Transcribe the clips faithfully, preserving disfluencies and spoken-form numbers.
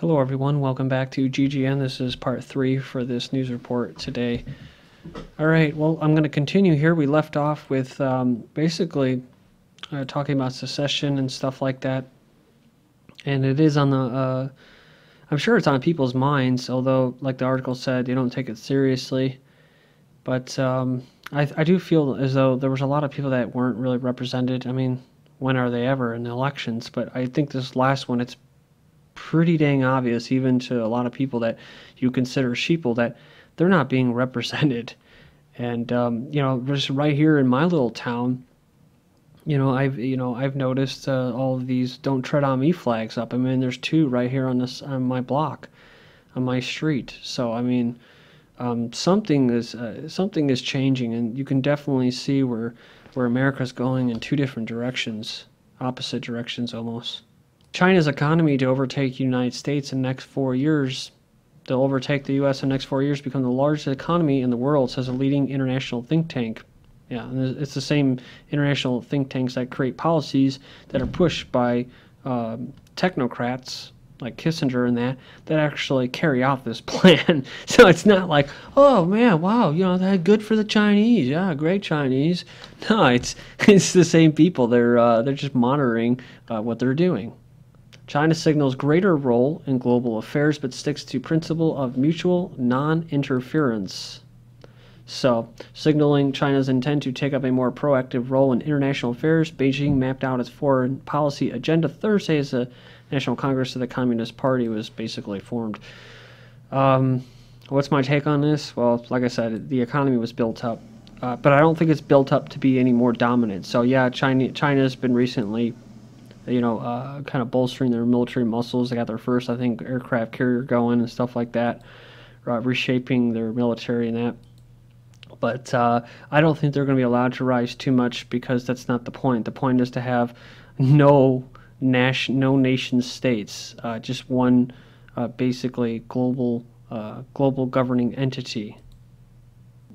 Hello everyone, welcome back to G G N. This is part three for this news report today. All right, well, I'm going to continue here. We left off with um, basically uh, talking about secession and stuff like that. And it is on the, uh, I'm sure it's on people's minds, although, like the article said, they don't take it seriously. But um, I, I do feel as though there was a lot of people that weren't really represented. I mean, when are they ever in elections? But I think this last one, it's pretty dang obvious, even to a lot of people that you consider sheeple, that they're not being represented. And um, you know, just right here in my little town, you know, I've you know I've noticed uh, all of these "Don't Tread on Me" flags up. I mean, there's two right here on this on my block, on my street. So I mean, um, something is uh, something is changing, and you can definitely see where where America's going in two different directions, opposite directions almost. China's economy to overtake the United States in the next four years. They'll overtake the U S in the next four years, become the largest economy in the world, says a leading international think tank. Yeah, and it's the same international think tanks that create policies that are pushed by um, technocrats like Kissinger and that, that actually carry out this plan. So it's not like, oh man, wow, you know, that good for the Chinese, yeah, great Chinese. No, it's it's the same people. They're uh, they're just monitoring uh, what they're doing. China signals greater role in global affairs, but sticks to principle of mutual non-interference. So, signaling China's intent to take up a more proactive role in international affairs, Beijing mapped out its foreign policy agenda Thursday as the National Congress of the Communist Party was basically formed. Um, what's my take on this? Well, like I said, the economy was built up, uh, but I don't think it's built up to be any more dominant. So, yeah, China China's been recently, you know, uh, kind of bolstering their military muscles. They got their first, I think, aircraft carrier going and stuff like that, uh, reshaping their military and that. But uh, I don't think they're going to be allowed to rise too much, because that's not the point. The point is to have no nation, no nation states, uh, just one uh, basically global, uh, global governing entity.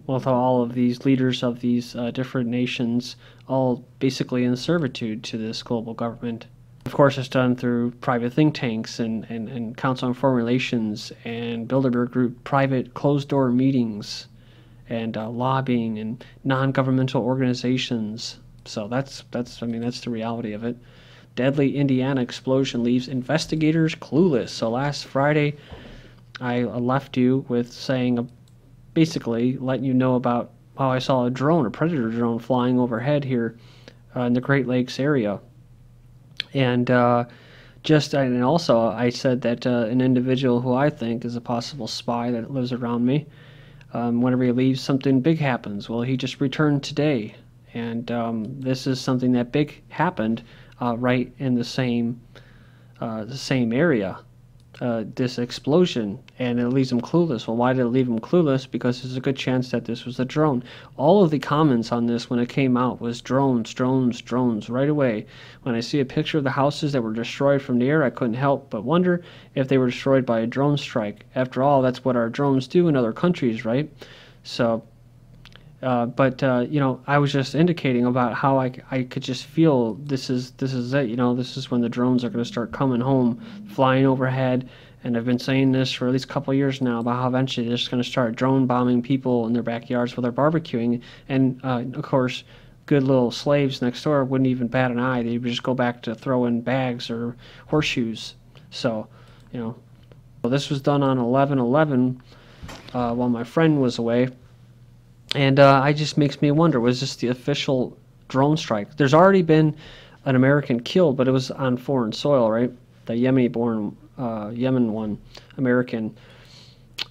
With all of these leaders of these uh, different nations all basically in servitude to this global government. Of course, it's done through private think tanks and, and, and Council on Foreign Relations and Bilderberg Group, private closed-door meetings and uh, lobbying and non-governmental organizations. So that's, that's, I mean, that's the reality of it. Deadly Indiana explosion leaves investigators clueless. So last Friday, I left you with saying a basically letting you know about how I saw a drone, a Predator drone, flying overhead here uh, in the Great Lakes area. And uh, just and also I said that uh, an individual who I think is a possible spy that lives around me, um, whenever he leaves, something big happens. Well, he just returned today, and um, this is something that big happened uh, right in the same, uh, the same area. Uh, this explosion, and it leaves him clueless. Well, why did it leave him clueless? Because there's a good chance that this was a drone. All of the comments on this when it came out was drones, drones, drones right away. When I see a picture of the houses that were destroyed from the air, I couldn't help but wonder if they were destroyed by a drone strike. After all, that's what our drones do in other countries, right? So, uh, but uh, you know, I was just indicating about how I, I could just feel this is this is it. You know, this is when the drones are going to start coming home, flying overhead. And I've been saying this for at least a couple of years now about how eventually they're just going to start drone bombing people in their backyards while they're barbecuing. And uh, of course, good little slaves next door wouldn't even bat an eye. They would just go back to throwing bags or horseshoes. So, you know, well, this was done on eleven eleven uh, while my friend was away. And uh, it just makes me wonder, was this the official drone strike? There's already been an American killed, but it was on foreign soil, right? The Yemeni-born, uh, Yemen one, American.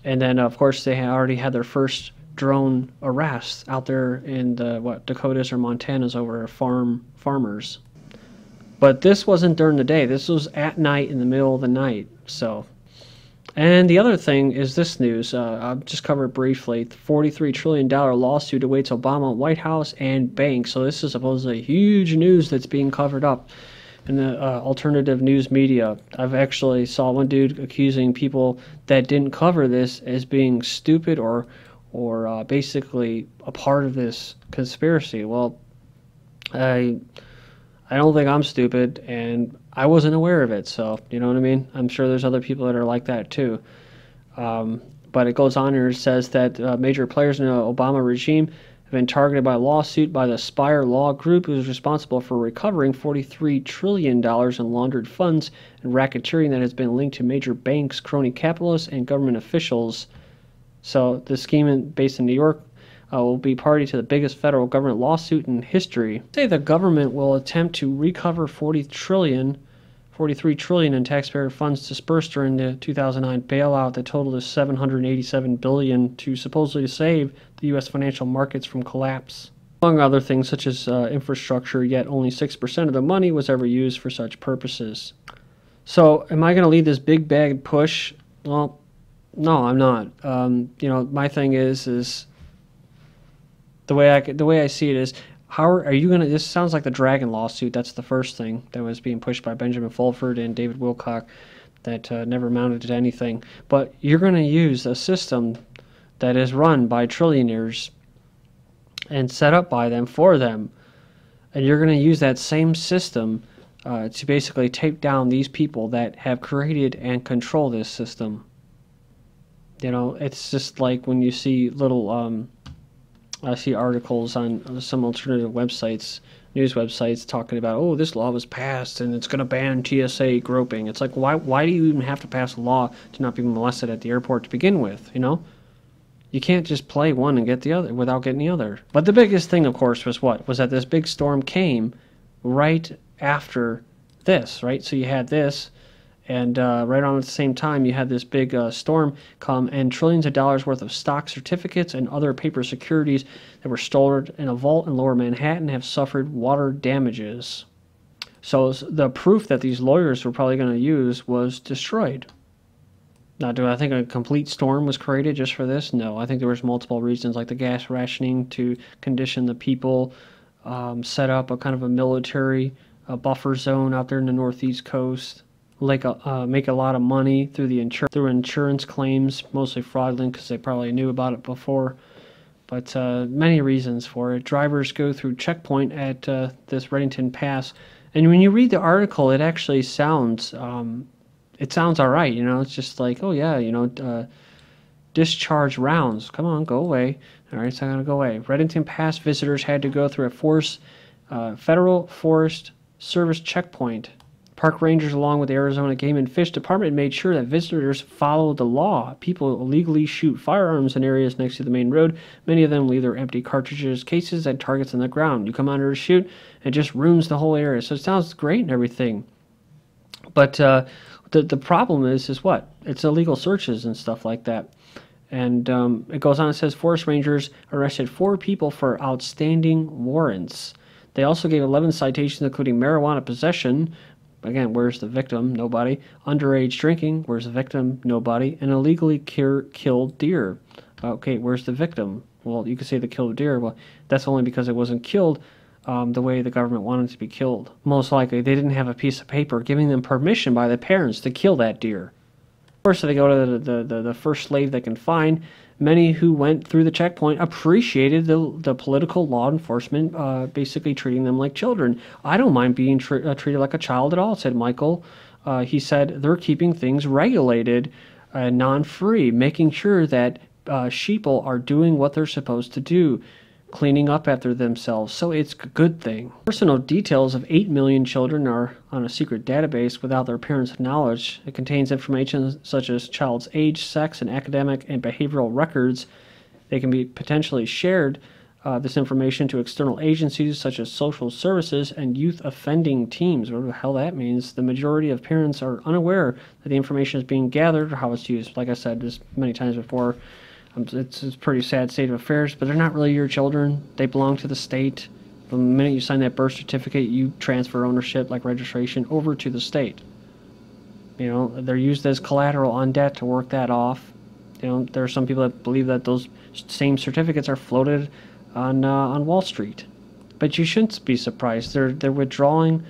And then, of course, they had already had their first drone arrests out there in the, what, Dakotas or Montanas over farm farmers. But this wasn't during the day. This was at night, in the middle of the night, so... And the other thing is this news. Uh, I'll just cover it briefly. The forty-three trillion dollar lawsuit awaits Obama, White House, and banks. So this is supposedly huge news that's being covered up in the uh, alternative news media. I've actually saw one dude accusing people that didn't cover this as being stupid or, or uh, basically a part of this conspiracy. Well, I, I don't think I'm stupid, and I wasn't aware of it, so you know what I mean? I'm sure there's other people that are like that too. Um, but it goes on here, it says that uh, major players in the Obama regime have been targeted by a lawsuit by the Spire Law Group, who's responsible for recovering forty-three trillion dollars in laundered funds and racketeering that has been linked to major banks, crony capitalists, and government officials. So the scheme in, based in New York uh, will be party to the biggest federal government lawsuit in history. Say the government will attempt to recover forty trillion, forty-three trillion in taxpayer funds dispersed during the two thousand nine bailout that totaled seven hundred eighty-seven billion dollars to supposedly save the U S financial markets from collapse, among other things such as uh, infrastructure, yet only six percent of the money was ever used for such purposes. So am I going to lead this big bag push? Well, no, I'm not. Um, you know, my thing is, is the way I the way I see it is, how are, are you gonna? This sounds like the Dragon lawsuit. That's the first thing that was being pushed by Benjamin Fulford and David Wilcock, that uh, never amounted to anything. But you're gonna use a system that is run by trillionaires and set up by them for them, and you're gonna use that same system uh, to basically take down these people that have created and control this system. You know, it's just like when you see little, um, I see articles on some alternative websites, news websites, talking about, oh, this law was passed and it's going to ban T S A groping. It's like, why why do you even have to pass a law to not be molested at the airport to begin with, you know? You can't just play one and get the other without getting the other. But the biggest thing, of course, was what? Was that this big storm came right after this, right? So you had this. And uh, right on at the same time, you had this big uh, storm come, and trillions of dollars worth of stock certificates and other paper securities that were stored in a vault in Lower Manhattan have suffered water damages. So the proof that these lawyers were probably going to use was destroyed. Now, do I think a complete storm was created just for this? No, I think there was multiple reasons, like the gas rationing to condition the people, um, set up a kind of a military a buffer zone out there in the northeast coast. Like a, uh, make a lot of money through the insur through insurance claims, mostly fraudulent because they probably knew about it before. But uh, many reasons for it. Drivers go through checkpoint at uh, this Reddington Pass, and when you read the article, it actually sounds um, it sounds all right. You know, it's just like, oh yeah, you know, uh, discharge rounds. Come on, go away. All right, it's not gonna go away. Reddington Pass visitors had to go through a force, uh, federal Forest Service checkpoint. Park rangers, along with the Arizona Game and Fish Department, made sure that visitors followed the law. People illegally shoot firearms in areas next to the main road. Many of them leave their empty cartridges, cases, and targets on the ground. You come out here to shoot, and it just ruins the whole area. So it sounds great and everything, but uh, the the problem is is what? It's illegal searches and stuff like that. And um, it goes on. It says forest rangers arrested four people for outstanding warrants. They also gave eleven citations, including marijuana possession. Again, where's the victim? Nobody. Underage drinking. Where's the victim? Nobody. And illegally cure, killed deer. Okay, where's the victim? Well, you could say the killed deer. Well, that's only because it wasn't killed um, the way the government wanted it to be killed. Most likely, they didn't have a piece of paper giving them permission by the parents to kill that deer. First, they go to the, the, the, the first slave they can find. Many who went through the checkpoint appreciated the, the political law enforcement uh, basically treating them like children. I don't mind being tr uh, treated like a child at all, said Michael. Uh, he said they're keeping things regulated and non-free, making sure that uh, sheeple are doing what they're supposed to do, cleaning up after themselves, so it's a good thing. Personal details of eight million children are on a secret database without their parents' knowledge. It contains information such as child's age, sex, and academic and behavioral records. They can be potentially shared, uh, this information, to external agencies such as social services and youth offending teams, whatever the hell that means. The majority of parents are unaware that the information is being gathered or how it's used. Like I said this many times before, it's a pretty sad state of affairs, but they're not really your children. They belong to the state. From the minute you sign that birth certificate, you transfer ownership, like registration, over to the state. You know, they're used as collateral on debt to work that off. You know, there are some people that believe that those same certificates are floated on uh, on Wall Street. But you shouldn't be surprised. They're, they're withdrawing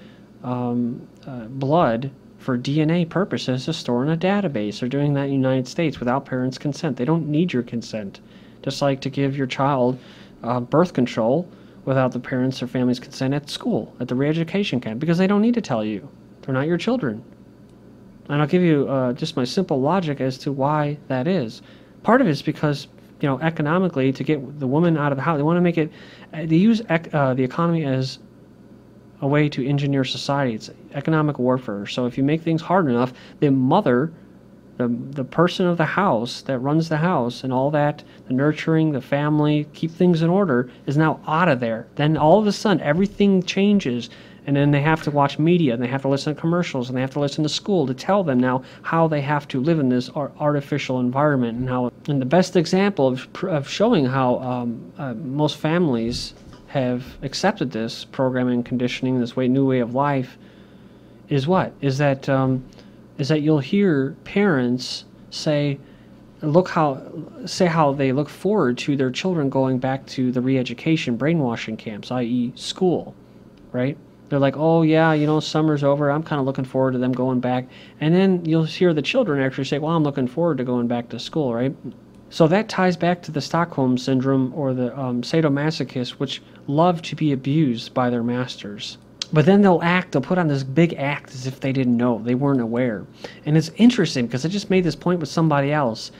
um, uh, blood for D N A purposes to store in a database. They're doing that in the United States without parents' consent. They don't need your consent. Just like to give your child uh, birth control without the parents' or family's consent at school, at the re-education camp, because they don't need to tell you. They're not your children. And I'll give you uh, just my simple logic as to why that is. Part of it is because, you know, economically, to get the woman out of the house, they want to make it, they use ec uh, the economy as a way to engineer society. It's economic warfare. So if you make things hard enough, the mother, the, the person of the house that runs the house and all that, the nurturing, the family, keep things in order, is now out of there. Then all of a sudden, everything changes. And then they have to watch media, and they have to listen to commercials, and they have to listen to school to tell them now how they have to live in this artificial environment. And how. And the best example of, of showing how um, uh, most families have accepted this programming and conditioning, this way, new way of life, is what? Is that, um, is that you'll hear parents say, look how, say how they look forward to their children going back to the re-education brainwashing camps, that is school, right? They're like, oh, yeah, you know, summer's over. I'm kind of looking forward to them going back. And then you'll hear the children actually say, well, I'm looking forward to going back to school, right? So that ties back to the Stockholm Syndrome or the um, sadomasochists, which love to be abused by their masters. But then they'll act, they'll put on this big act as if they didn't know, they weren't aware. And it's interesting because I just made this point with somebody else.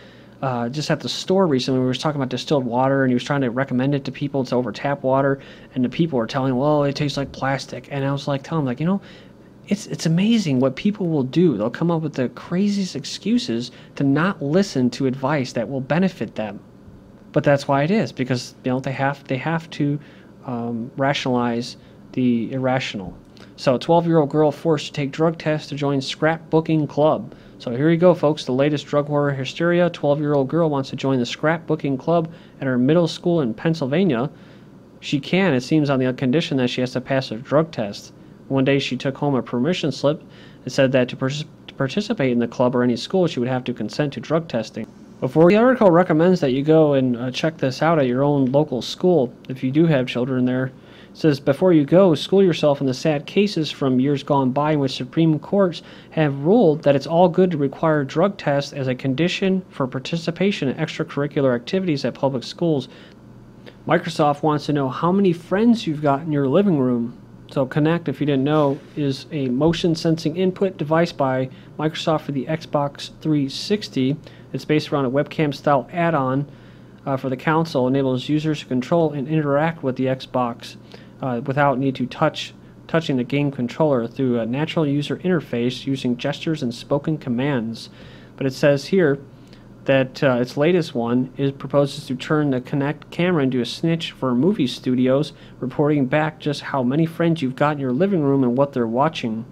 Uh, just at the store recently, we were talking about distilled water, and he was trying to recommend it to people. It's over tap water, and the people were telling him, well, it tastes like plastic. And I was like, telling him, like, you know, it's it's amazing what people will do. They'll come up with the craziest excuses to not listen to advice that will benefit them. But that's why it is, because, you know, they have, they have to um, rationalize the irrational. So a twelve-year-old girl forced to take drug tests to join scrapbooking club. So here you go, folks, the latest drug horror hysteria. twelve-year-old girl wants to join the scrapbooking club at her middle school in Pennsylvania. She can, it seems, on the condition that she has to pass a drug test. One day she took home a permission slip that said that to, per to participate in the club or any school, she would have to consent to drug testing. Before the article recommends that you go and uh, check this out at your own local school, if you do have children there. It says, before you go, school yourself in the sad cases from years gone by in which Supreme Courts have ruled that it's all good to require drug tests as a condition for participation in extracurricular activities at public schools. Microsoft wants to know how many friends you've got in your living room. So Kinect, if you didn't know, is a motion sensing input device by Microsoft for the Xbox three sixty. It's based around a webcam style add-on uh, for the console, enables users to control and interact with the Xbox. Uh, without need to touch touching the game controller through a natural user interface using gestures and spoken commands. But it says here that uh, its latest one is proposes to turn the Kinect camera into a snitch for movie studios, reporting back just how many friends you've got in your living room and what they're watching.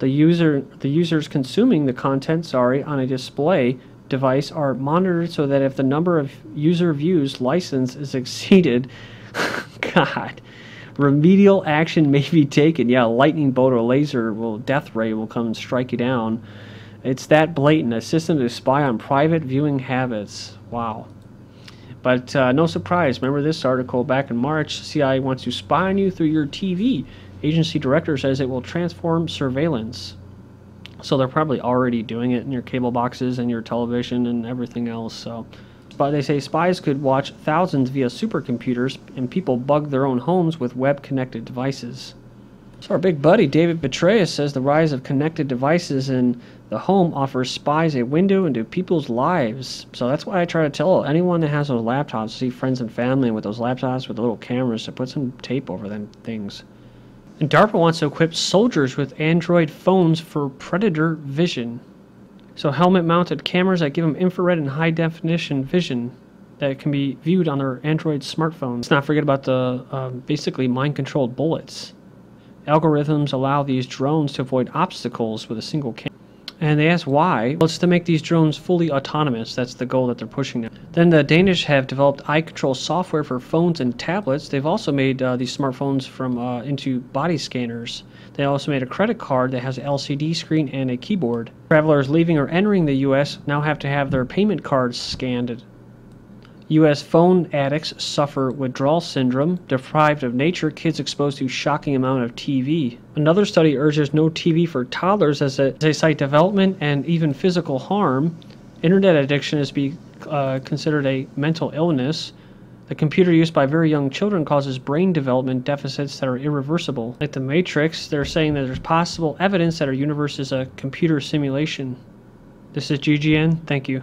The user the users consuming the content, sorry, on a display device are monitored so that if the number of user views licensed is exceeded, God. Remedial action may be taken. Yeah, a lightning bolt or laser will, death ray will come and strike you down. It's that blatant. A system to spy on private viewing habits. Wow. But uh, no surprise. Remember this article back in March. C I A wants to spy on you through your T V. Agency director says it will transform surveillance. So they're probably already doing it in your cable boxes and your television and everything else. So. But they say spies could watch thousands via supercomputers, and people bug their own homes with web-connected devices. So our big buddy David Petraeus says the rise of connected devices in the home offers spies a window into people's lives. So that's why I try to tell anyone that has those laptops, see friends and family with those laptops with little cameras, to put some tape over them things. And DARPA wants to equip soldiers with Android phones for Predator vision. So helmet-mounted cameras that give them infrared and high-definition vision that can be viewed on their Android smartphones. Let's not forget about the um, basically mind-controlled bullets. Algorithms allow these drones to avoid obstacles with a single camera. And they ask why. Well, it's to make these drones fully autonomous. That's the goal that they're pushing now. Then the Danish have developed eye control software for phones and tablets. They've also made uh, these smartphones from uh, into body scanners. They also made a credit card that has an L C D screen and a keyboard. Travelers leaving or entering the U S now have to have their payment cards scanned. U S phone addicts suffer withdrawal syndrome. Deprived of nature, kids exposed to shocking amount of T V. Another study urges no T V for toddlers as they cite development and even physical harm. Internet addiction is be, uh, considered a mental illness. The computer use by very young children causes brain development deficits that are irreversible. Like the Matrix, they're saying that there's possible evidence that our universe is a computer simulation. This is G G N. Thank you.